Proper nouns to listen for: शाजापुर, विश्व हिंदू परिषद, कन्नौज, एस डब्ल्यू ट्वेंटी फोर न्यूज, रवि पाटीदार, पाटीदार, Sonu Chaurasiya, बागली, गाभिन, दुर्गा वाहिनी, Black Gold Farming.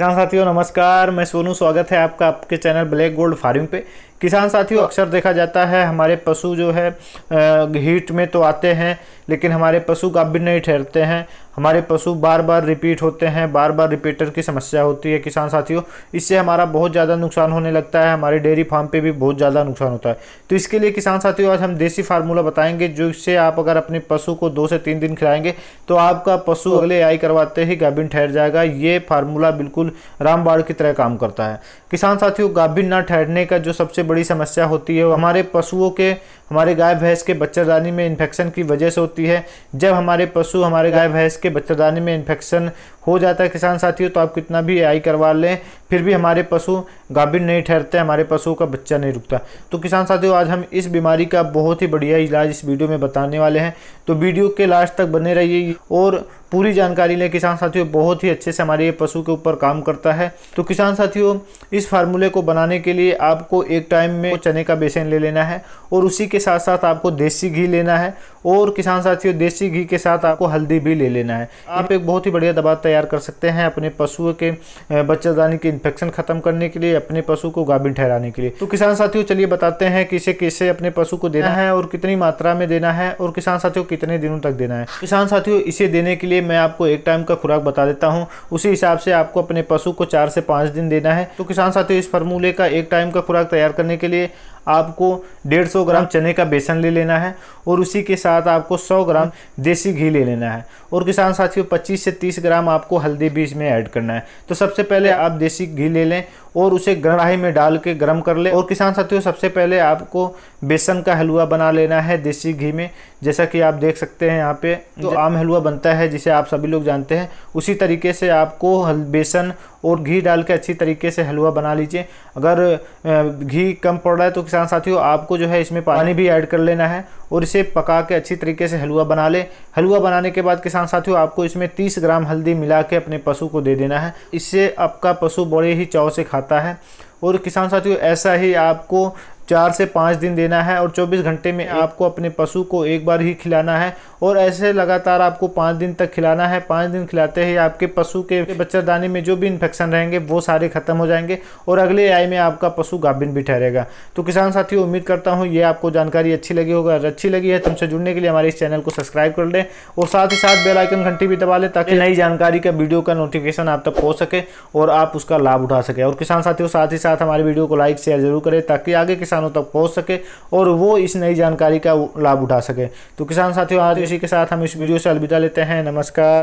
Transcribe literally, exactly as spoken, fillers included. किसान साथियों नमस्कार, मैं सोनू। स्वागत है आपका आपके चैनल ब्लैक गोल्ड फार्मिंग पे। किसान साथियों अक्सर देखा जाता है हमारे पशु जो है हीट में तो आते हैं लेकिन हमारे पशु काबिल नहीं ठहरते हैं। हमारे पशु बार बार रिपीट होते हैं, बार बार रिपीटर की समस्या होती है किसान साथियों। इससे हमारा बहुत ज़्यादा नुकसान होने लगता है, हमारे डेयरी फार्म पे भी बहुत ज़्यादा नुकसान होता है। तो इसके लिए किसान साथियों आज हम देसी फार्मूला बताएंगे, जो इससे आप अगर अपने पशु को दो से तीन दिन खिलाएंगे तो आपका पशु अगले आई करवाते ही गाभिन ठहर जाएगा। ये फार्मूला बिल्कुल रामबाण की तरह काम करता है किसान साथियों। गाभिन ना ठहरने का जो सबसे बड़ी समस्या होती है हमारे पशुओं के, हमारे गाय भैंस के बच्चेदानी में इन्फेक्शन की वजह से होती है। जब हमारे पशु, हमारे गाय भैंस के बच्चेदानी में इन्फेक्शन हो जाता है किसान साथियों, तो आप कितना भी आई करवा लें फिर भी हमारे पशु गाभिन नहीं ठहरते, हमारे पशु का बच्चा नहीं रुकता। तो किसान साथियों आज हम इस बीमारी का बहुत ही बढ़िया इलाज इस वीडियो में बताने वाले हैं, तो वीडियो के लास्ट तक बने रहिए और पूरी जानकारी लें किसान साथियों। बहुत ही अच्छे से हमारे ये पशु के ऊपर काम करता है। तो किसान साथियों इस फार्मूले को बनाने के लिए आपको एक टाइम में चने का बेसन ले लेना है और उसी के साथ साथ आपको देसी घी लेना है, और किसान साथियों देसी घी के साथ आपको हल्दी भी ले लेना है। आप एक बहुत ही बढ़िया दवा तैयार कर सकते हैं अपने पशुओं के बच्चेदानी के इन्फेक्शन खत्म करने के लिए, अपने पशु को गाभिन ठहराने के लिए। तो किसान साथियों चलिए बताते हैं किसे किसे अपने पशु को देना है और कितनी मात्रा में देना है और किसान साथियों कितने दिनों तक देना है। किसान साथियों इसे देने के लिए मैं आपको एक टाइम का खुराक बता देता हूं, उसी हिसाब से आपको अपने पशु को चार से पाँच दिन देना है। तो किसान साथियों इस फार्मूले का एक टाइम का खुराक तैयार करने के लिए आपको डेढ़ सौ ग्राम चने का बेसन ले लेना है और उसी के साथ आपको सौ ग्राम देसी घी ले लेना है, और किसान साथियों पच्चीस से तीस ग्राम आपको हल्दी भी इसमें ऐड करना है। तो सबसे पहले आप देसी घी ले लें और उसे कढ़ाई में डाल के गर्म कर लें। और किसान साथियों सबसे पहले आपको बेसन का हलवा बना लेना है देसी घी में। जैसा कि आप देख सकते हैं यहाँ पे तो आम हलवा बनता है जिसे आप सभी लोग जानते हैं, उसी तरीके से आपको बेसन और घी डाल के अच्छी तरीके से हलवा बना लीजिए। अगर घी कम पड़ रहा है तो किसान साथियों आपको जो है इसमें पानी भी ऐड कर लेना है और इसे पका के अच्छी तरीके से हलवा बना ले। हलवा बनाने के बाद किसान साथियों आपको इसमें तीस ग्राम हल्दी मिला के अपने पशु को दे देना है। इससे आपका पशु बड़े ही चाव से खाता है। और किसान साथियों ऐसा ही आपको चार से पाँच दिन देना है और चौबीस घंटे में आपको अपने पशु को एक बार ही खिलाना है, और ऐसे लगातार आपको पाँच दिन तक खिलाना है। पाँच दिन खिलाते ही आपके पशु के बच्चेदानी में जो भी इन्फेक्शन रहेंगे वो सारे खत्म हो जाएंगे और अगले आई में आपका पशु गाभिन भी ठहरेगा। तो किसान साथियों उम्मीद करता हूँ ये आपको जानकारी अच्छी लगी होगी। अगर अच्छी लगी है तो हमसे जुड़ने के लिए हमारे इस चैनल को सब्सक्राइब कर लें और साथ ही साथ बेल आइकन घंटी भी दबा लें ताकि नई जानकारी का वीडियो का नोटिफिकेशन आप तक पहुँच सके और आप उसका लाभ उठा सकें। और किसान साथियों साथ ही साथ हमारे वीडियो को लाइक शेयर जरूर करें ताकि आगे किसानों तक पहुंच सके और वो इस नई जानकारी का लाभ उठा सके। तो किसान साथियों आज इसी के साथ हम इस वीडियो से अलविदा लेते हैं। नमस्कार।